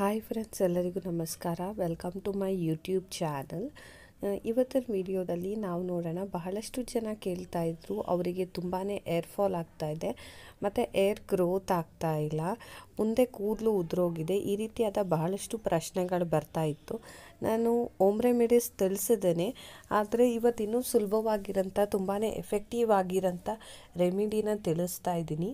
Hi friends, ಎಲ್ಲರಿಗೂ ನಮಸ್ಕಾರ. Welcome to my YouTube channel. ಇವತ್ತಿನ ವಿಡಿಯೋದಲ್ಲಿ ನಾವು ನೋಡೋಣ, ಬಹಳಷ್ಟು ಜನ ಕೇಳ್ತಾ ಇದ್ರು, ಅವರಿಗೆ ತುಂಬಾ ಏರ್ ಫಾಲ್ ಆಗ್ತಾಯಿದೆ ಮತ್ತು ಏರ್ ಗ್ರೋತ್ ಆಗ್ತಾ ಇಲ್ಲ, ಮುಂದೆ ಕೂದಲು ಉದುರೋಗಿದೆ, ಈ ರೀತಿಯಾದ ಬಹಳಷ್ಟು ಪ್ರಶ್ನೆಗಳು ಬರ್ತಾ ಇತ್ತು. ನಾನು ಹೋಮ್ ರೆಮಿಡೀಸ್ ತಿಳಿಸಿದ್ದೇನೆ, ಆದರೆ ಇವತ್ತಿನ್ನೂ ಸುಲಭವಾಗಿರೋಂಥ ತುಂಬಾ ಎಫೆಕ್ಟಿವ್ ಆಗಿರೋಂಥ ರೆಮಿಡಿನ ತಿಳಿಸ್ತಾ ಇದ್ದೀನಿ.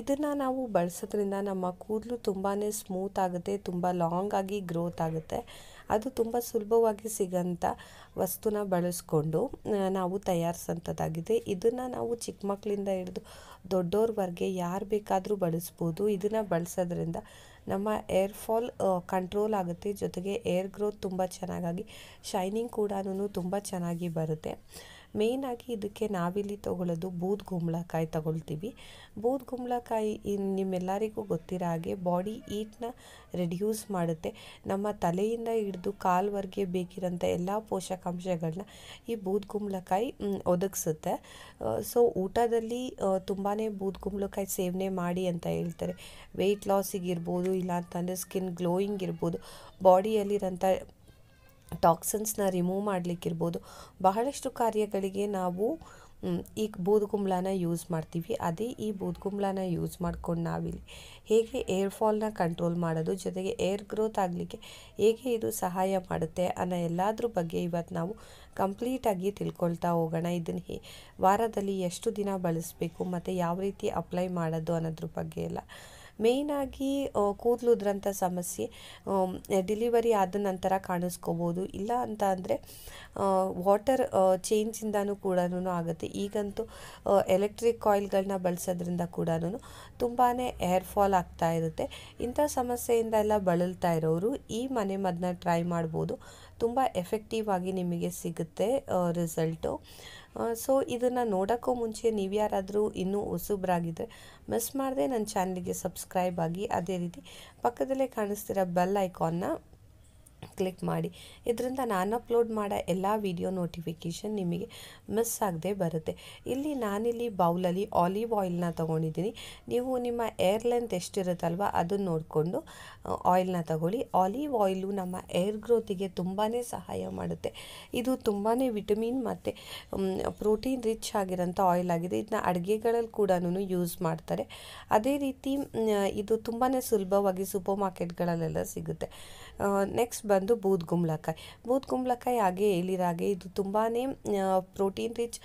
ಇದನ್ನು ನಾವು ಬಳಸೋದ್ರಿಂದ ನಮ್ಮ ಕೂದಲು ತುಂಬಾ ಸ್ಮೂತ್ ಆಗುತ್ತೆ, ತುಂಬ ಲಾಂಗ್ ಆಗಿ ಗ್ರೋತ್ ಆಗುತ್ತೆ. ಅದು ತುಂಬ ಸುಲಭವಾಗಿ ಸಿಗೋಂಥ ವಸ್ತುನ ಬಳಸ್ಕೊಂಡು ನಾವು ತಯಾರಿಸೋಂಥದ್ದಾಗಿದೆ. ಇದನ್ನು ನಾವು ಚಿಕ್ಕ ಮಕ್ಕಳಿಂದ ಹಿಡಿದು ದೊಡ್ಡೋರ್ವರೆಗೆ ಯಾರು ಬೇಕಾದರೂ ಬಳಸ್ಬೋದು. ಇದನ್ನು ಬಳಸೋದ್ರಿಂದ ನಮ್ಮ ಏರ್ ಫಾಲ್ ಕಂಟ್ರೋಲ್ ಆಗುತ್ತೆ, ಜೊತೆಗೆ ಏರ್ ಗ್ರೋತ್ ತುಂಬ ಚೆನ್ನಾಗಿ, ಶೈನಿಂಗ್ ಕೂಡ ತುಂಬ ಚೆನ್ನಾಗಿ ಬರುತ್ತೆ. ಮೇಯ್ನಾಗಿ ಇದಕ್ಕೆ ನಾವಿಲ್ಲಿ ತೊಗೊಳ್ಳೋದು ಬೂದ್ ಕುಂಬಳಕಾಯಿ ತೊಗೊಳ್ತೀವಿ. ಬೂದ್ ಕುಂಬಳಕಾಯಿ ನಿಮ್ಮೆಲ್ಲರಿಗೂ ಗೊತ್ತಿರೋ ಹಾಗೆ ಬಾಡಿ ಈಟ್ನ ರೆಡ್ಯೂಸ್ ಮಾಡುತ್ತೆ. ನಮ್ಮ ತಲೆಯಿಂದ ಹಿಡಿದು ಕಾಲ್ವರೆಗೆ ಬೇಕಿರೋಂಥ ಎಲ್ಲ ಪೋಷಕಾಂಶಗಳನ್ನ ಈ ಬೂದ್ ಕುಂಬಳಕಾಯಿ ಒದಗಿಸುತ್ತೆ. ಸೊ ಊಟದಲ್ಲಿ ತುಂಬಾ ಬೂದ್ ಕುಂಬಳಕಾಯಿ ಸೇವನೆ ಮಾಡಿ ಅಂತ ಹೇಳ್ತಾರೆ. ವೆಯ್ಟ್ ಲಾಸಿಗಿರ್ಬೋದು, ಇಲ್ಲಾಂತಂದರೆ ಸ್ಕಿನ್ ಗ್ಲೋಯಿಂಗ್ ಇರ್ಬೋದು, ಬಾಡಿಯಲ್ಲಿರೋಂಥ ಟಾಕ್ಸಿನ್ಸ್ನ ರಿಮೂವ್ ಮಾಡಲಿಕ್ಕಿರ್ಬೋದು, ಬಹಳಷ್ಟು ಕಾರ್ಯಗಳಿಗೆ ನಾವು ಈ ಬೂದುಗುಂಬಳನ ಯೂಸ್ ಮಾಡ್ತೀವಿ. ಅದೇ ಈ ಬೂದುಗುಂಬಳನ ಯೂಸ್ ಮಾಡ್ಕೊಂಡು ನಾವಿಲ್ಲಿ ಹೇಗೆ ಏರ್ ಫಾಲ್ನ ಕಂಟ್ರೋಲ್ ಮಾಡೋದು, ಜೊತೆಗೆ ಏರ್ ಗ್ರೋತ್ ಆಗಲಿಕ್ಕೆ ಹೇಗೆ ಇದು ಸಹಾಯ ಮಾಡುತ್ತೆ ಅನ್ನೋ ಎಲ್ಲದ್ರ ಬಗ್ಗೆ ಇವತ್ತು ನಾವು ಕಂಪ್ಲೀಟಾಗಿ ತಿಳ್ಕೊಳ್ತಾ ಹೋಗೋಣ. ಇದನ್ನು ವಾರದಲ್ಲಿ ಎಷ್ಟು ದಿನ ಬಳಸಬೇಕು ಮತ್ತು ಯಾವ ರೀತಿ ಅಪ್ಲೈ ಮಾಡೋದು ಅನ್ನೋದ್ರ ಬಗ್ಗೆ ಎಲ್ಲ. ಮೇಯ್ನಾಗಿ ಕೂದಲು ಉದುರಂಥ ಸಮಸ್ಯೆ ಡೆಲಿವರಿ ಆದ ನಂತರ ಕಾಣಿಸ್ಕೋಬೋದು, ಇಲ್ಲ ಅಂತ ಅಂದರೆ ವಾಟರ್ ಚೇಂಜಿಂದನೂ ಕೂಡ ಆಗುತ್ತೆ. ಈಗಂತೂ ಎಲೆಕ್ಟ್ರಿಕ್ ಕಾಯಿಲ್ಗಳನ್ನ ಬಳಸೋದ್ರಿಂದ ಕೂಡ ತುಂಬಾ ಏರ್ ಫಾಲ್ ಆಗ್ತಾ ಇರುತ್ತೆ. ಇಂಥ ಸಮಸ್ಯೆಯಿಂದ ಎಲ್ಲ ಬಳಲ್ತಾ ಇರೋರು ಈ ಮನೆಮದ್ದನ್ನ ಟ್ರೈ ಮಾಡ್ಬೋದು, ತುಂಬ ಎಫೆಕ್ಟಿವ್ ಆಗಿ ನಿಮಗೆ ಸಿಗುತ್ತೆ ರಿಸಲ್ಟು. ಸೊ ಇದನ್ನು ನೋಡೋಕ್ಕೂ ಮುಂಚೆ ನೀವು ಯಾರಾದರೂ ಇನ್ನೂ ಹೊಸಬ್ರಾಗಿದ್ದರೆ ಮಿಸ್ ಮಾಡದೆ ನನ್ನ ಚಾನಲ್ಗೆ ಸಬ್ಸ್ಕ್ರೈಬ್ ಆಗಿ, ಅದೇ ರೀತಿ ಪಕ್ಕದಲ್ಲೇ ಕಾಣಿಸ್ತಿರೋ ಬೆಲ್ ಐಕಾನ್ನ ಕ್ಲಿಕ್ ಮಾಡಿ. ಇದರಿಂದ ನಾನು ಅಪ್ಲೋಡ್ ಮಾಡೋ ಎಲ್ಲ ವಿಡಿಯೋ ನೋಟಿಫಿಕೇಷನ್ ನಿಮಗೆ ಮಿಸ್ ಆಗದೆ ಬರುತ್ತೆ. ಇಲ್ಲಿ ನಾನಿಲ್ಲಿ ಬೌಲಲ್ಲಿ ಆಲಿವ್ ಆಯಿಲ್ನ ತೊಗೊಂಡಿದ್ದೀನಿ. ನೀವು ನಿಮ್ಮ ಏರ್ ಲೆಂತ್ ಎಷ್ಟಿರುತ್ತಲ್ವ ಅದನ್ನು ನೋಡಿಕೊಂಡು ಆಯಿಲ್ನ ತಗೊಳ್ಳಿ. ಆಲಿವ್ ಆಯಿಲು ನಮ್ಮ ಏರ್ ಗ್ರೋತಿಗೆ ತುಂಬಾ ಸಹಾಯ ಮಾಡುತ್ತೆ. ಇದು ತುಂಬಾ ವಿಟಮಿನ್ ಮತ್ತು ಪ್ರೋಟೀನ್ ರಿಚ್ ಆಗಿರೋಂಥ ಆಯಿಲ್ ಆಗಿದೆ. ಇದನ್ನ ಅಡುಗೆಗಳಲ್ಲಿ ಕೂಡ ಯೂಸ್ ಮಾಡ್ತಾರೆ. ಅದೇ ರೀತಿ ಇದು ತುಂಬಾ ಸುಲಭವಾಗಿ ಸೂಪರ್ ಮಾರ್ಕೆಟ್ಗಳಲ್ಲೆಲ್ಲ ಸಿಗುತ್ತೆ. ನೆಕ್ಸ್ಟ್ ಬಂದು ಬೂದುಗುಂಬಳಕಾಯಿ. ಬೂದುಗುಂಬಳಕಾಯಿ ಹಾಗೆ ಹೇಳಿರಾಗೆ ಇದು ತುಂಬಾ ಪ್ರೋಟೀನ್ ರಿಚ್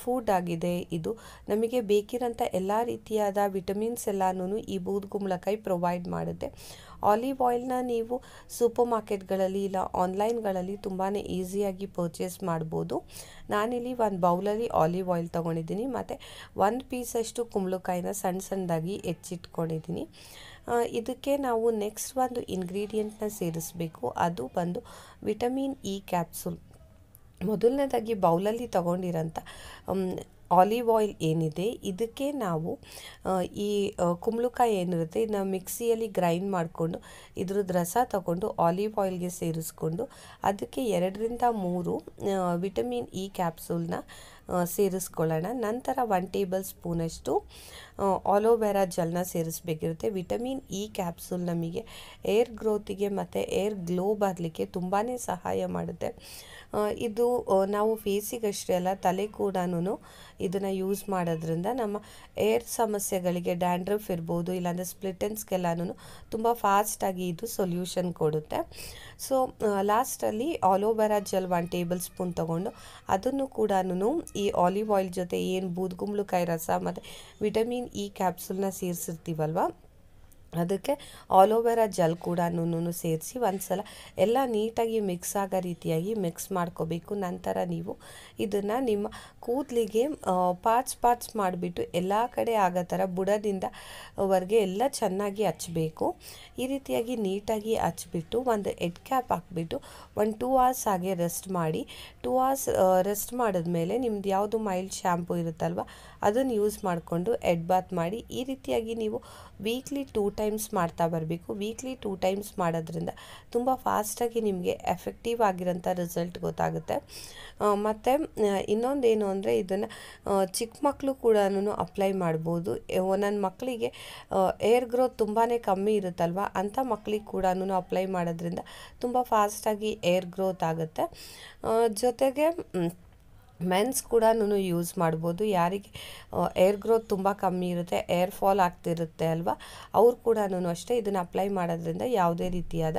ಫುಡ್ ಆಗಿದೆ. ಇದು ನಮಗೆ ಬೇಕಿರೋಂಥ ಎಲ್ಲ ರೀತಿಯಾದ ವಿಟಮಿನ್ಸ್ ಎಲ್ಲನೂ ಈ ಬೂದುಗುಂಬಳಕಾಯಿ ಪ್ರೊವೈಡ್ ಮಾಡುತ್ತೆ. ಆಲಿವ್ ಆಯಿಲ್ನ ನೀವು ಸೂಪರ್ ಮಾರ್ಕೆಟ್ಗಳಲ್ಲಿ ಇಲ್ಲ ಆನ್ಲೈನ್ಗಳಲ್ಲಿ ತುಂಬಾ ಈಸಿಯಾಗಿ ಪರ್ಚೇಸ್ ಮಾಡ್ಬೋದು. ನಾನಿಲ್ಲಿ ಒಂದು ಬೌಲಲ್ಲಿ ಆಲಿವ್ ಆಯಿಲ್ ತೊಗೊಂಡಿದ್ದೀನಿ ಮತ್ತು ಒಂದು ಪೀಸಷ್ಟು ಕುಂಬಳಕಾಯಿನ ಸಣ್ಣ ಸಣ್ಣದಾಗಿ ಹೆಚ್ಚಿಟ್ಕೊಂಡಿದ್ದೀನಿ. ಇದಕ್ಕೆ ನಾವು ನೆಕ್ಸ್ಟ್ ಒಂದು ಇಂಗ್ರೀಡಿಯೆಂಟ್ನ ಸೇರಿಸಬೇಕು, ಅದು ಬಂದು ವಿಟಮಿನ್ ಇ ಕ್ಯಾಪ್ಸೂಲ್. ಮೊದಲನೇದಾಗಿ ಬೌಲಲ್ಲಿ ತೊಗೊಂಡಿರೋಂಥ ಆಲಿವ್ ಆಯಿಲ್ ಏನಿದೆ ಇದಕ್ಕೆ ನಾವು ಈ ಕುಂಬಳಕಾಯಿ ಏನಿರುತ್ತೆ ಇದನ್ನ ಮಿಕ್ಸಿಯಲ್ಲಿ ಗ್ರೈಂಡ್ ಮಾಡಿಕೊಂಡು ಇದ್ರದ್ದು ರಸ ತಗೊಂಡು ಆಲಿವ್ ಆಯಿಲ್ಗೆ ಸೇರಿಸ್ಕೊಂಡು ಅದಕ್ಕೆ 2 ರಿಂದ 3 ವಿಟಮಿನ್ ಇ ಕ್ಯಾಪ್ಸೂಲ್ನ ಸೇರಿಸ್ಕೊಳ್ಳೋಣ. ನಂತರ 1 ಟೇಬಲ್ ಸ್ಪೂನಷ್ಟು ಅಲೋವೆರಾ ಜಲ್ನ ಸೇರಿಸಬೇಕಿರುತ್ತೆ. ವಿಟಮಿನ್ ಇ ಕ್ಯಾಪ್ಸೂಲ್ ನಮಗೆ ಏರ್ ಗ್ರೋತಿಗೆ ಮತ್ತು ಏರ್ ಗ್ಲೋ ಬರಲಿಕ್ಕೆ ತುಂಬಾ ಸಹಾಯ ಮಾಡುತ್ತೆ. ಇದು ನಾವು ಫೇಸಿಗಷ್ಟೇ ಅಲ್ಲ, ತಲೆ ಕೂಡ ಇದನ್ನು ಯೂಸ್ ಮಾಡೋದ್ರಿಂದ ನಮ್ಮ ಏರ್ ಸಮಸ್ಯೆಗಳಿಗೆ, ಡ್ಯಾಂಡ್ರಫ್ ಇರ್ಬೋದು ಇಲ್ಲಾಂದರೆ ಸ್ಪ್ಲಿಟನ್ಸ್ಗೆಲ್ಲನೂ ತುಂಬ ಫಾಸ್ಟಾಗಿ ಇದು ಸೊಲ್ಯೂಷನ್ ಕೊಡುತ್ತೆ. ಸೊ ಲಾಸ್ಟಲ್ಲಿ ಅಲೋವೆರಾ ಜೆಲ್ 1 ಟೇಬಲ್ ಸ್ಪೂನ್ ತೊಗೊಂಡು ಅದನ್ನು ಕೂಡ ಈ ಆಲಿವ್ ಆಯಿಲ್ ಜೊತೆ ಏನು ಬೂದುಗುಂಬಳಕಾಯಿ ರಸ ಮತ್ತು ವಿಟಮಿನ್ ಇ ಕ್ಯಾಪ್ಸೂಲ್ನ ಸೇರಿಸಿರ್ತೀವಲ್ವ ಅದಕ್ಕೆ ಆಲೋವೆರಾ ಜಲ್ ಕೂಡ ಸೇರಿಸಿ ಒಂದು ಸಲ ಎಲ್ಲ ನೀಟಾಗಿ ಮಿಕ್ಸ್ ಆಗೋ ರೀತಿಯಾಗಿ ಮಿಕ್ಸ್ ಮಾಡ್ಕೋಬೇಕು. ನಂತರ ನೀವು ಇದನ್ನು ನಿಮ್ಮ ಕೂದಲಿಗೆ ಪಾರ್ಟ್ಸ್ ಮಾಡಿಬಿಟ್ಟು ಎಲ್ಲ ಕಡೆ ಆಗೋ ಥರ ಬುಡದಿಂದ ವರೆಗೆ ಎಲ್ಲ ಚೆನ್ನಾಗಿ ಹಚ್ಚಬೇಕು. ಈ ರೀತಿಯಾಗಿ ನೀಟಾಗಿ ಹಚ್ಚಿಬಿಟ್ಟು ಒಂದು ಹೆಡ್ ಕ್ಯಾಪ್ ಹಾಕ್ಬಿಟ್ಟು ಒಂದು 2 hours ಹಾಗೆ ರೆಸ್ಟ್ ಮಾಡಿ. 2 hours ರೆಸ್ಟ್ ಮಾಡಿದ್ಮೇಲೆ ನಿಮ್ದು ಯಾವುದು ಮೈಲ್ಡ್ ಶ್ಯಾಂಪು ಇರುತ್ತಲ್ವ ಅದನ್ನು ಯೂಸ್ ಮಾಡಿಕೊಂಡು ಹೆಡ್ ಬಾತ್ ಮಾಡಿ. ಈ ರೀತಿಯಾಗಿ ನೀವು ವೀಕ್ಲಿ 2 times ಮಾಡ್ತಾ ಬರಬೇಕು. ವೀಕ್ಲಿ 2 times ಮಾಡೋದ್ರಿಂದ ತುಂಬ ಫಾಸ್ಟಾಗಿ ನಿಮಗೆ ಎಫೆಕ್ಟಿವ್ ಆಗಿರೋಂಥ ರಿಸಲ್ಟ್ ಗೊತ್ತಾಗುತ್ತೆ. ಮತ್ತು ಇನ್ನೊಂದೇನು ಅಂದರೆ ಇದನ್ನು ಚಿಕ್ಕ ಮಕ್ಕಳು ಕೂಡ ಅಪ್ಲೈ ಮಾಡ್ಬೋದು. ಒಂದೊಂದು ಮಕ್ಕಳಿಗೆ ಏರ್ ಗ್ರೋತ್ ತುಂಬಾ ಕಮ್ಮಿ ಇರುತ್ತಲ್ವ, ಅಂಥ ಮಕ್ಕಳಿಗೆ ಕೂಡ ಅಪ್ಲೈ ಮಾಡೋದ್ರಿಂದ ತುಂಬ ಫಾಸ್ಟಾಗಿ ಏರ್ ಗ್ರೋತ್ ಆಗುತ್ತೆ. ಜೊತೆಗೆ ಮೆನ್ಸ್ ಕೂಡ ಯೂಸ್ ಮಾಡ್ಬೋದು. ಯಾರಿಗೆ ಏರ್ ಗ್ರೋತ್ ತುಂಬ ಕಮ್ಮಿ ಇರುತ್ತೆ, ಏರ್ ಫಾಲ್ ಆಗ್ತಿರುತ್ತೆ ಅಲ್ವಾ, ಅವ್ರು ಕೂಡ ಅಷ್ಟೇ ಇದನ್ನು ಅಪ್ಲೈ ಮಾಡೋದ್ರಿಂದ ಯಾವುದೇ ರೀತಿಯಾದ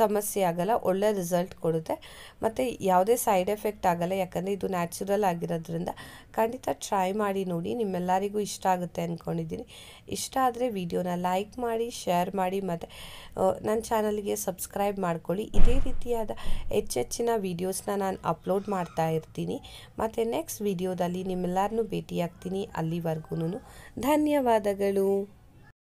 ಸಮಸ್ಯೆ ಆಗಲ್ಲ, ಒಳ್ಳೆ ರಿಸಲ್ಟ್ ಕೊಡುತ್ತೆ. ಮತ್ತು ಯಾವುದೇ ಸೈಡ್ ಎಫೆಕ್ಟ್ ಆಗಲ್ಲ, ಯಾಕಂದರೆ ಇದು ನ್ಯಾಚುರಲ್ ಆಗಿರೋದ್ರಿಂದ. ಖಂಡಿತ ಟ್ರೈ ಮಾಡಿ ನೋಡಿ, ನಿಮ್ಮೆಲ್ಲರಿಗೂ ಇಷ್ಟ ಆಗುತ್ತೆ ಅಂದ್ಕೊಂಡಿದ್ದೀನಿ. ಇಷ್ಟ ಆದರೆ ವಿಡಿಯೋನ ಲೈಕ್ ಮಾಡಿ, ಶೇರ್ ಮಾಡಿ, ಮತ್ತು ನನ್ನ ಚಾನಲ್ಗೆ ಸಬ್ಸ್ಕ್ರೈಬ್ ಮಾಡ್ಕೊಳ್ಳಿ. ಇದೇ ರೀತಿಯಾದ ಹೆಚ್ಚೆಚ್ಚಿನ ವೀಡಿಯೋಸ್ನ ನಾನು ಅಪ್ಲೋಡ್ ಮಾಡ್ತಾ ಇರ್ತೀನಿ. ಮತ್ತು ನೆಕ್ಸ್ಟ್ ವಿಡಿಯೋದಲ್ಲಿ ನಿಮ್ಮೆಲ್ಲರನ್ನೂ ಭೇಟಿಯಾಗ್ತೀನಿ. ಅಲ್ಲಿವರೆಗೂ ಧನ್ಯವಾದಗಳು.